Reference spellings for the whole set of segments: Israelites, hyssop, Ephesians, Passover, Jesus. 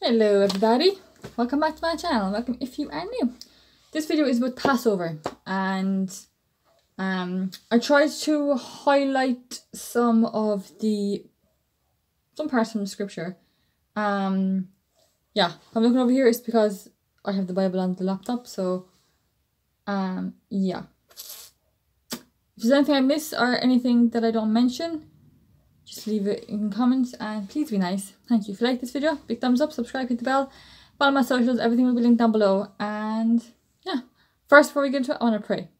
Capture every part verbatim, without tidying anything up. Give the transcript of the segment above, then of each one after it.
Hello everybody, welcome back to my channel. Welcome if you are new. This video is about Passover, and um I tried to highlight some of the some parts from the scripture. Um yeah, if I'm looking over here, it's because I have the Bible on the laptop, so um yeah. If there's anything I miss or anything that I don't mention, just leave it in comments and please be nice. Thank you. If you like this video, big thumbs up, subscribe, hit the bell, follow my socials, everything will be linked down below. And yeah, first, before we get into it, I want to pray.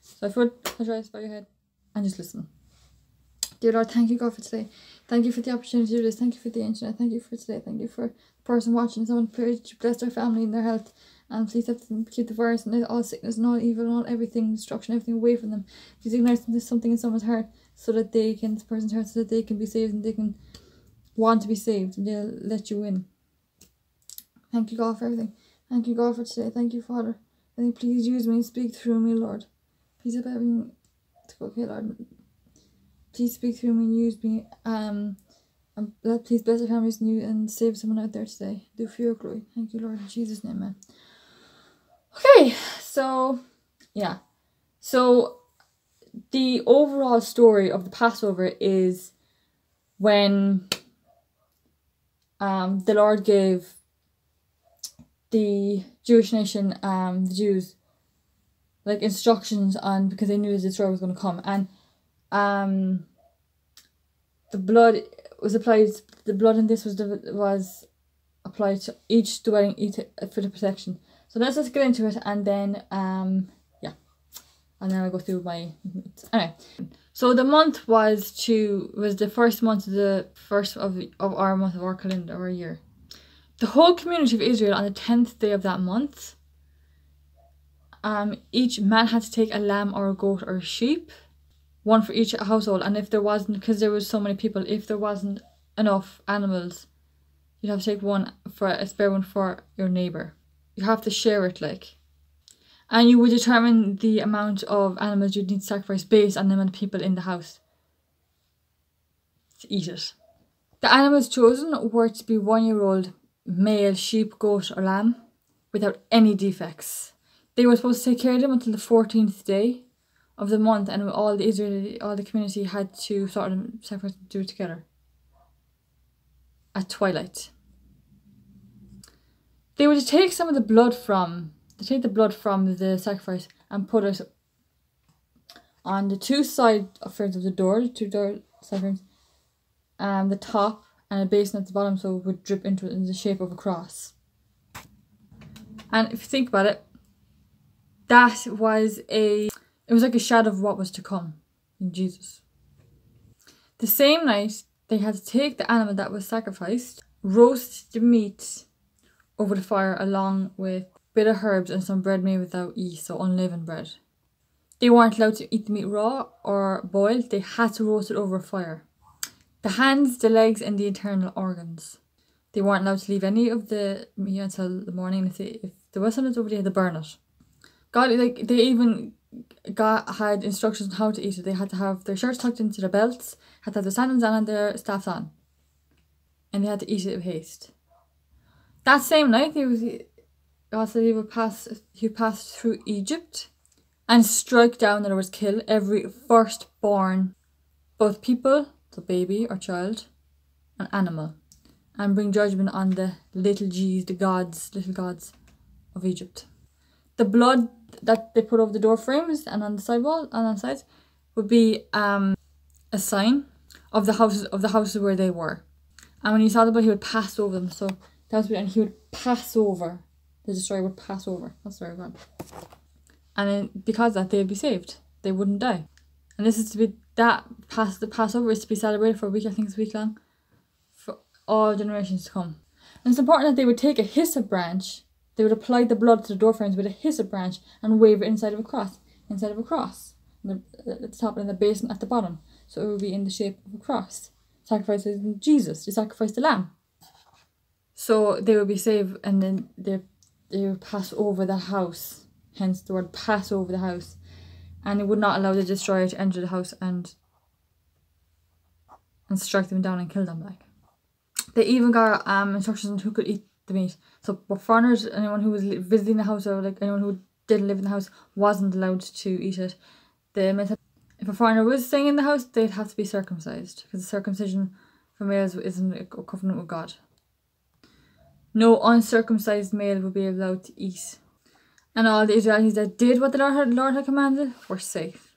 So if you would, close your eyes, bow your head and just listen. Dear Lord, thank you God for today. Thank you for the opportunity to do this. Thank you for the internet. Thank you for today. Thank you for the person watching. Someone prayed to bless their family and their health. And please help them keep the virus and all sickness and all evil and all everything, destruction, everything away from them. Please ignite something in someone's heart, so that they can, this person's heart, so that they can be saved and they can want to be saved and they'll let you in. Thank you God for everything. Thank you God for today. Thank you Father. I think please use me and speak through me, Lord. Please help everything to go okay, Lord. Please speak through me and use me. Um, and please bless our families and you and save someone out there today. Do for your glory. Thank you Lord. In Jesus' name, man. Okay, so yeah. So the overall story of the Passover is when um, the Lord gave the Jewish nation, um, the Jews, like instructions on, because they knew the destroyer was going to come, and um, the blood was applied. The blood in this was the, was applied to each dwelling, each for the protection. So let's just get into it, and then um. And then I'll go through my notes. Anyway, so the month was to was the first month of the first of, of our month of our calendar, our year. The whole community of Israel on the tenth day of that month, um, each man had to take a lamb or a goat or a sheep, one for each household. And if there wasn't, because there was so many people, if there wasn't enough animals, you'd have to take one for a spare one for your neighbor. You have to share it, like. And you would determine the amount of animals you'd need to sacrifice based on the amount of people in the house to eat it. The animals chosen were to be one-year-old male sheep, goat or lamb without any defects. They were supposed to take care of them until the fourteenth day of the month, and all the Israeli, all the community had to sort of sacrifice and do it together at twilight. They were to take some of the blood from They take the blood from the sacrifice and put it on the two side frames of the door, the two door side frames, um, the top and a basin at the bottom, so it would drip into it in the shape of a cross. And if you think about it, that was a, it was like a shadow of what was to come in Jesus. The same night, they had to take the animal that was sacrificed, roast the meat over the fire along with bit of herbs and some bread made without yeast, so unleavened bread. They weren't allowed to eat the meat raw or boiled, they had to roast it over a fire. The hands, the legs and the internal organs. They weren't allowed to leave any of the meat until the morning. If, they, if there was something over, they had to burn it. God, like, they even got, had instructions on how to eat it. They had to have their shirts tucked into their belts, had to have their sandals on and their staffs on. And they had to eat it with haste. That same night, they was... God said he would pass, he passed through Egypt and strike down, that it was kill every firstborn, both people, so baby or child, and animal, and bring judgment on the little g's, the gods, little gods of Egypt. The blood that they put over the door frames and on the sidewall and on the sides would be um, a sign of the houses of the houses where they were. And when he saw the blood, he would pass over them. So that was what, and he would pass over. The destroyer would pass over. That's very bad. And then because of that, they'd be saved. They wouldn't die. And this is to be that pass the Passover is to be celebrated for a week, I think it's a week long, for all generations to come. And it's important that they would take a hyssop branch, they would apply the blood to the door frames with a hyssop branch and wave it inside of a cross. Inside of a cross. At the top and the basin at the bottom. So it would be in the shape of a cross. Sacrifices Jesus. They sacrificed the lamb. So they would be saved, and then they're they would pass over the house, hence the word pass over the house, and it would not allow the destroyer to enter the house and and strike them down and kill them. Like, they even got um instructions on who could eat the meat. So for foreigners, anyone who was visiting the house or like anyone who didn't live in the house wasn't allowed to eat it. The If a foreigner was staying in the house, they'd have to be circumcised, because circumcision for males isn't a covenant with God. No uncircumcised male would be allowed to eat. And all the Israelites that did what the Lord had, Lord had commanded were safe.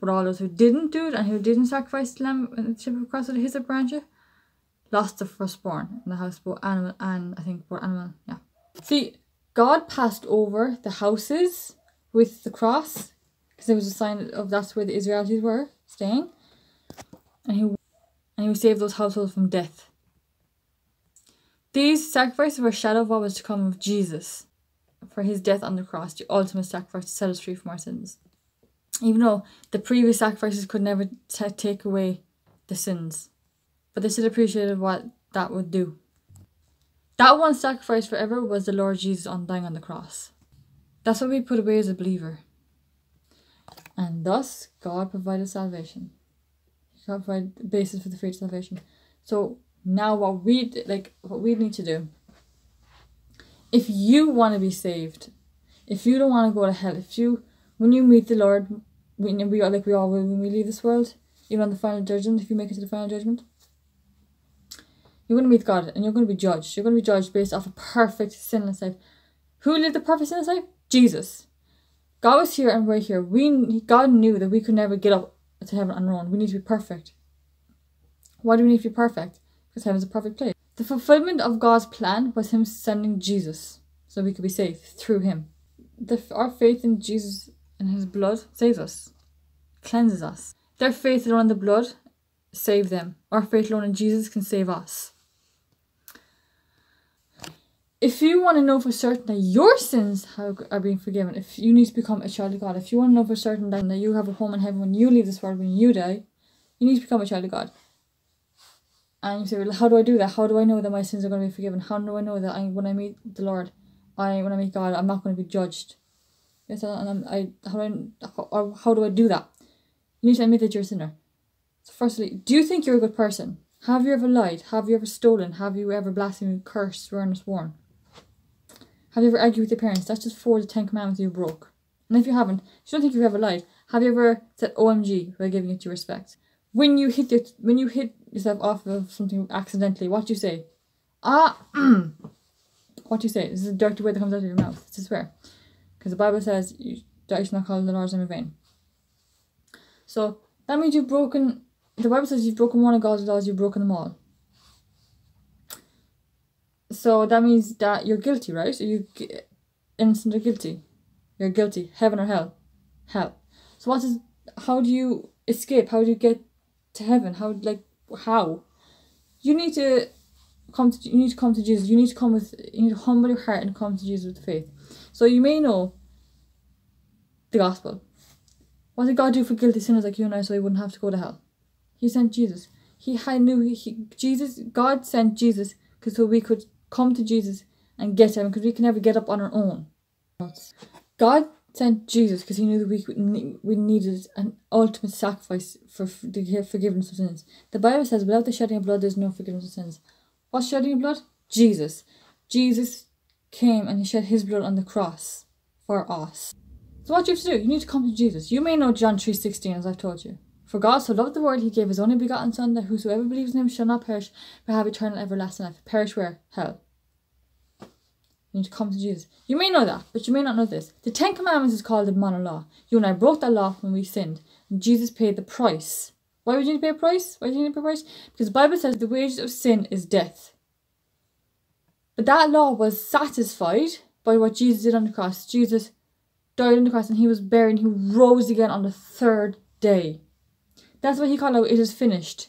But all those who didn't do it and who didn't sacrifice the lamb and the ship across with the hyssop branch lost the firstborn in the house, both animal and I think both animal. Yeah. See, God passed over the houses with the cross, because it was a sign of that's where the Israelites were staying, and he and he saved those households from death. These sacrifices were a shadow of what was to come of Jesus, for his death on the cross, the ultimate sacrifice to set us free from our sins. Even though the previous sacrifices could never t take away the sins, but they still appreciated what that would do. That one sacrifice forever was the Lord Jesus on dying on the cross. That's what we put away as a believer. And thus, God provided salvation. God provided the basis for the free salvation. So now what we like, what we need to do, if you want to be saved, if you don't want to go to hell, if you, when you meet the Lord, we, we are like we all will when we leave this world, even on the final judgment, if you make it to the final judgment, you're going to meet God and you're going to be judged. You're going to be judged based off a perfect, sinless life. Who lived the perfect, sinless life? Jesus. God was here and we're here. We, God knew that we could never get up to heaven on our own. We need to be perfect. Why do we need to be perfect? Because heaven is a perfect place. The fulfillment of God's plan was him sending Jesus so we could be saved through him. The, our faith in Jesus and his blood saves us, cleanses us. Their faith alone in the blood saved them. Our faith alone in Jesus can save us. If you want to know for certain that your sins are being forgiven, if you need to become a child of God, if you want to know for certain that you have a home in heaven when you leave this world, when you die, you need to become a child of God. And you say, well, how do I do that? How do I know that my sins are going to be forgiven? How do I know that I, when I meet the Lord, I when I meet God, I'm not going to be judged? Yes, and I, how, do I, how, how do I do that? You need to admit that you're a sinner. So firstly, do you think you're a good person? Have you ever lied? Have you ever stolen? Have you ever blasphemed, cursed, sworn, or sworn? Have you ever argued with your parents? That's just four of the Ten Commandments you broke. And if you haven't, you don't think you've ever lied. Have you ever said O M G by giving it your respect? When you hit your, when you hit yourself off of something accidentally, what do you say? Ah, what do you say? This is a dirty word that comes out of your mouth. It's a swear, because the Bible says you shall not call the Lord's name in vain. So that means you've broken. The Bible says you've broken one of God's laws. You've broken them all. So that means that you're guilty, right? So you innocent or guilty? You're guilty. Heaven or hell? Hell. So what is? How do you escape? How do you get to heaven? How like how? You need to come to. You need to come to Jesus. You need to come with. You need to humble your heart and come to Jesus with faith. So you may know the gospel. What did God do for guilty sinners like you and I, so they wouldn't have to go to hell? He sent Jesus. He knew he, he Jesus. God sent Jesus because so we could come to Jesus and get him, because we can never get up on our own. God sent Jesus because he knew that we could, we needed an ultimate sacrifice for the forgiveness of sins. The Bible says, "Without the shedding of blood, there's no forgiveness of sins." What's shedding of blood? Jesus. Jesus came and he shed his blood on the cross for us. So what do you have to do? You need to come to Jesus. You may know John three sixteen, as I've told you. For God so loved the world, he gave his only begotten Son, that whosoever believes in him shall not perish, but have eternal everlasting life. Perish where? Hell. You need to come to Jesus. You may know that, but you may not know this. The Ten Commandments is called the moral law. You and I broke that law when we sinned, and Jesus paid the price. Why would you need to pay a price? Why do you need to pay a price? Because the Bible says the wages of sin is death. But that law was satisfied by what Jesus did on the cross. Jesus died on the cross, and he was buried, and he rose again on the third day. That's why he called out, "It is finished,"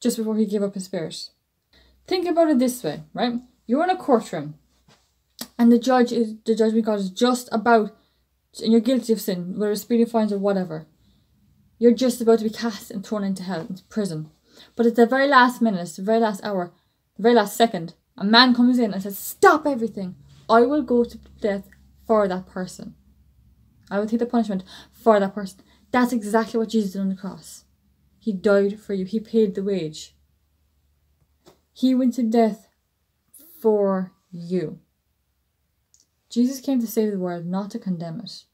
just before he gave up his spirit. Think about it this way, right? You're in a courtroom, and the judge is the judgment God is just about, and you're guilty of sin, whether it's speeding fines or whatever. You're just about to be cast and thrown into hell, into prison. But at the very last minute, the very last hour, the very last second, a man comes in and says, "Stop everything! I will go to death for that person. I will take the punishment for that person." That's exactly what Jesus did on the cross. He died for you. He paid the wage. He went to death for you. Jesus came to save the world, not to condemn it.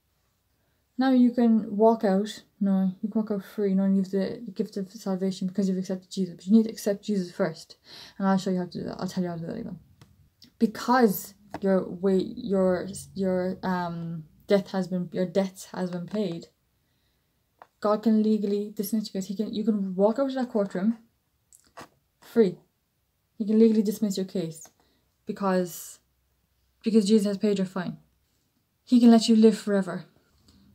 Now you can walk out, no, you can walk out free, no, and you have the gift of salvation because you've accepted Jesus. But you need to accept Jesus first. And I'll show you how to do that. I'll tell you how to do that again. Because your way, your, your um, death has been, your debt has been paid, God can legally dismiss you guys. He can, you can walk out of that courtroom free. He can legally dismiss your case because, because Jesus has paid your fine. He can let you live forever.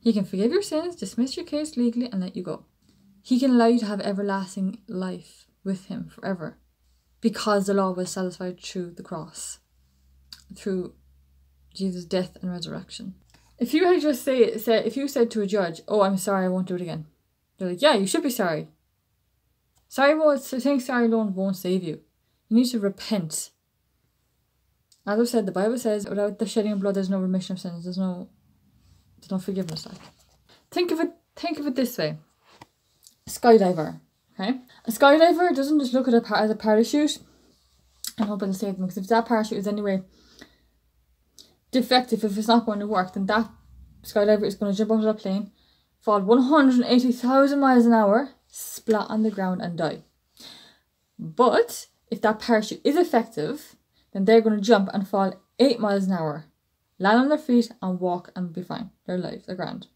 He can forgive your sins, dismiss your case legally, and let you go. He can allow you to have everlasting life with him forever, because the law was satisfied through the cross, through Jesus' death and resurrection. If you had just say, say if you said to a judge, "Oh, I'm sorry, I won't do it again," they're like, "Yeah, you should be sorry. Sorry, won't saying sorry alone won't save you. You need to repent." As I said, the Bible says, "Without the shedding of blood, there's no remission of sins. There's no." There's no forgiveness. Like, think of it. Think of it this way: a skydiver. Okay, a skydiver doesn't just look at it as a parachute and hope it'll save them. Because if that parachute is anyway defective, if it's not going to work, then that skydiver is going to jump out of that plane, fall one hundred eighty thousand miles an hour, splat on the ground, and die. But if that parachute is effective, then they're going to jump and fall eight miles an hour. Land on their feet and walk and be fine. They're alive. They're grand.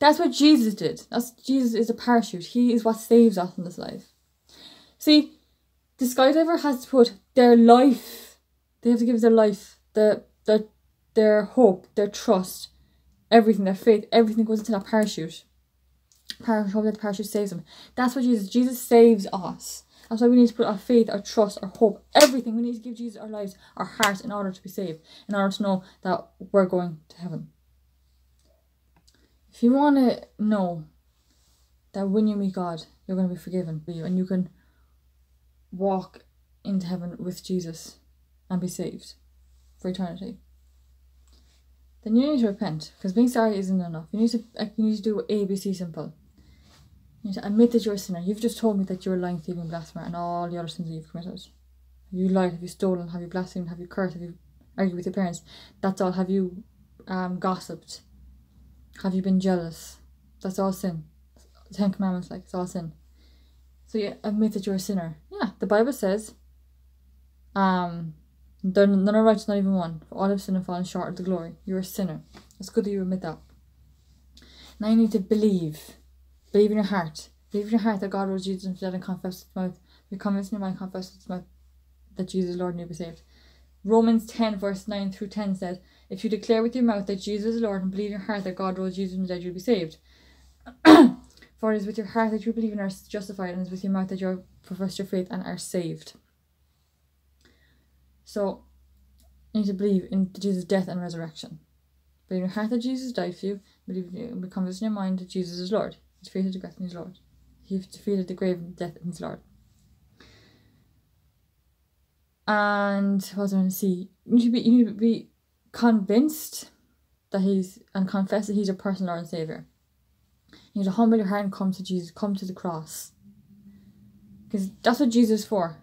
That's what Jesus did. That's Jesus is a parachute. He is what saves us in this life. See, the skydiver has to put their life. They have to give their life, their, their, their hope, their trust, everything, their faith, everything goes into that parachute. Parachute, hope that the parachute saves them. That's what Jesus, Jesus saves us. That's why we need to put our faith, our trust, our hope, everything. We need to give Jesus our lives, our hearts, in order to be saved. In order to know that we're going to heaven. If you want to know that when you meet God, you're going to be forgiven for you. And you can walk into heaven with Jesus and be saved for eternity. Then you need to repent. Because being sorry isn't enough. You need to, you need to do A, B, C simple. You need to admit that you're a sinner. You've just told me that you're a lying, thieving, blasphemer, and all the other sins that you've committed. Have you lied? Have you stolen? Have you blasphemed? Have you cursed? Have you argued with your parents? That's all. Have you um, gossiped? Have you been jealous? That's all sin. Ten Commandments, like, it's all sin. So you admit that you're a sinner. Yeah, the Bible says, um, none are righteous, not even one. For all have sinned and fallen short of the glory. You're a sinner. It's good that you admit that. Now you need to believe. Believe in your heart. Believe in your heart that God rose Jesus from the dead and confess with your mouth. Be convinced in your mind, confess with your mouth that Jesus is Lord and you'll be saved. Romans ten verse nine through ten said, if you declare with your mouth that Jesus is Lord and believe in your heart that God rose Jesus from the dead, you'll be saved. For it is with your heart that you believe and are justified, and it is with your mouth that you profess your faith and are saved. So, you need to believe in Jesus' death and resurrection. Believe in your heart that Jesus died for you. Believe in, be convinced in your mind that Jesus is Lord. He defeated the grave in his Lord. He defeated the grave and death in his Lord. And what was I going to see? You need to be, you need to be convinced that he's, and confess that he's your personal Lord and Savior. You need to humble your heart and come to Jesus, come to the cross. Because that's what Jesus is for.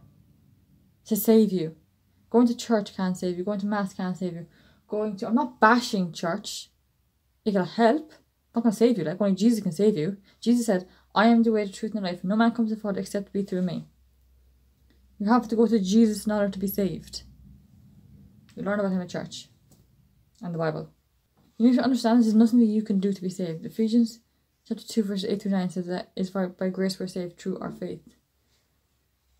To save you. Going to church can't save you. Going to mass can't save you. Going to, I'm not bashing church. It can help. Not going to save you, like only Jesus can save you. Jesus said, I am the way, the truth, and the life. No man comes to the Father except to be through me. You have to go to Jesus in order to be saved. You learn about him at church and the Bible. You need to understand this is nothing that you can do to be saved. Ephesians chapter two, verse eight through nine says that it's by, by grace we're saved through our faith.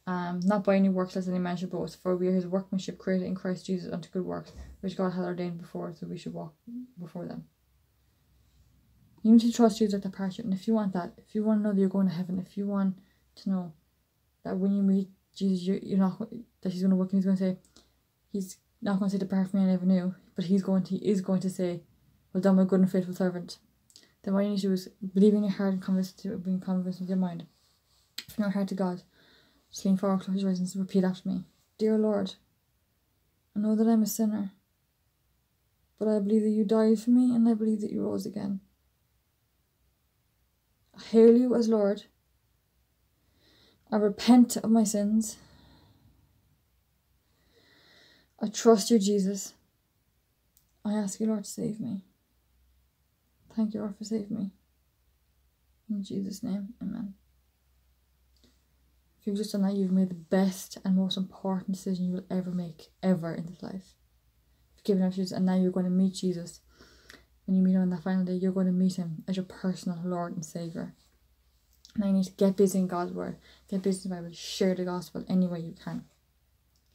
Um, not by any works, lest any man should boast, for we are his workmanship created in Christ Jesus unto good works, which God hath ordained before, so we should walk before them. You need to trust Jesus at the parachute. And if you want that, if you want to know that you're going to heaven, if you want to know that when you meet Jesus, you're, you're not, that he's going to work and he's going to say, he's not going to say, depart from me, I never knew, but he's going to, he is going to say, well done, my good and faithful servant. Then what you need to do is believe in your heart and convince, being convinced with your mind. From your heart to God, just lean forward, close your eyes and repeat after me. Dear Lord, I know that I'm a sinner, but I believe that you died for me and I believe that you rose again. I hail you as Lord. I repent of my sins. I trust you, Jesus. I ask you, Lord, to save me. Thank you, Lord, for saving me. In Jesus' name, amen. If you've just done that, you've made the best and most important decision you will ever make, ever in this life. You've given up Jesus, and now you're going to meet Jesus. When you meet him on that final day, you're going to meet him as your personal Lord and Saviour. Now you need to get busy in God's Word. Get busy in the Bible. Share the Gospel any way you can.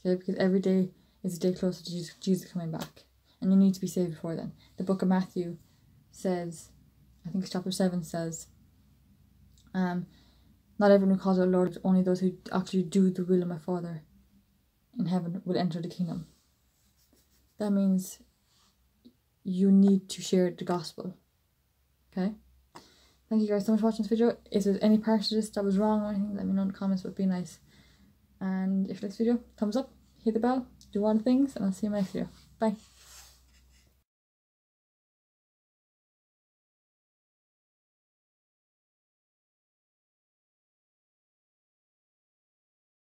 Okay, because every day is a day closer to Jesus, Jesus coming back. And you need to be saved before then. The book of Matthew says, I think it's chapter seven says, um, not everyone who calls out Lord, only those who actually do the will of my Father in heaven will enter the kingdom. That means you need to share the gospel. Okay? Thank you guys so much for watching this video. If there's any part of this that was wrong or anything, let me know in the comments, it would be nice. And if you like this video, thumbs up, hit the bell, do all the things, and I'll see you in my next video. Bye.